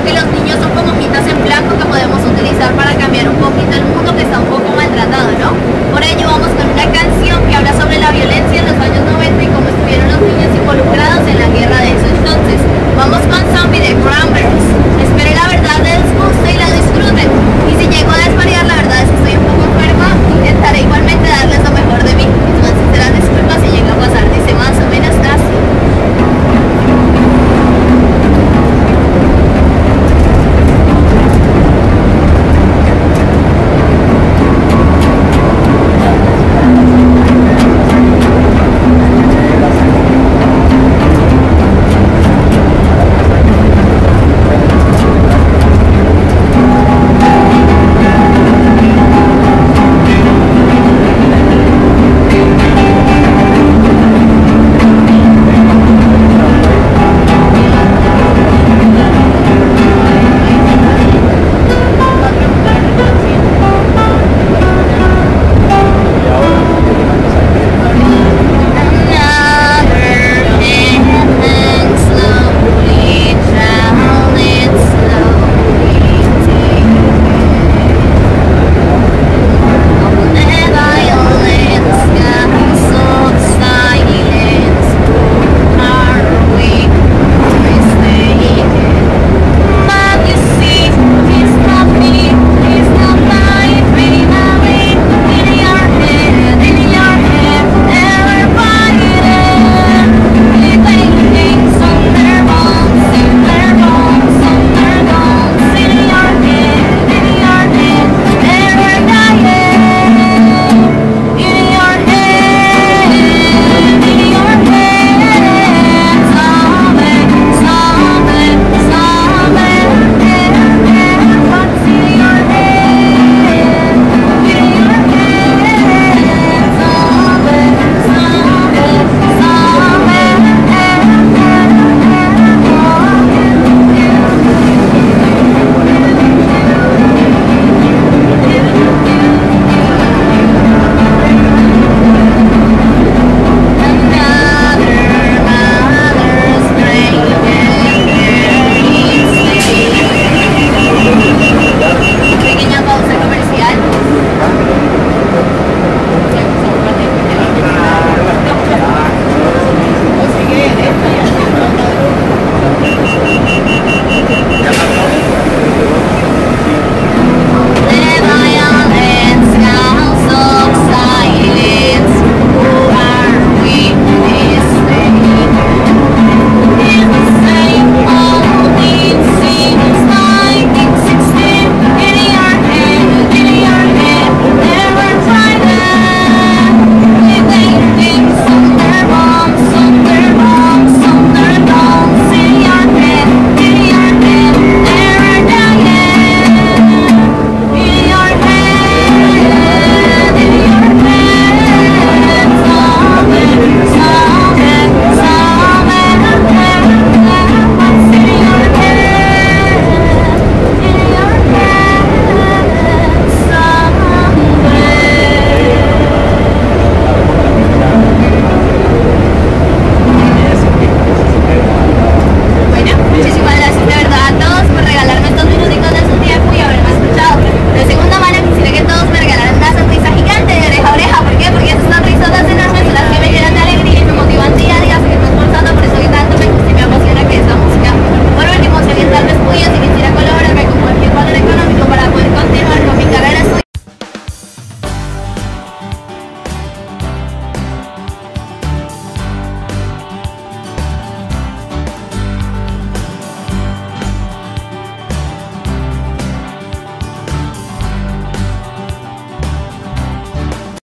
creo que los niños son como hojitas en blanco que podemos utilizar para cambiar un poquito el mundo que está un poco maltratado, ¿no? Por ello vamos con una canción que habla sobre la violencia en los años 90 y cómo estuvieron los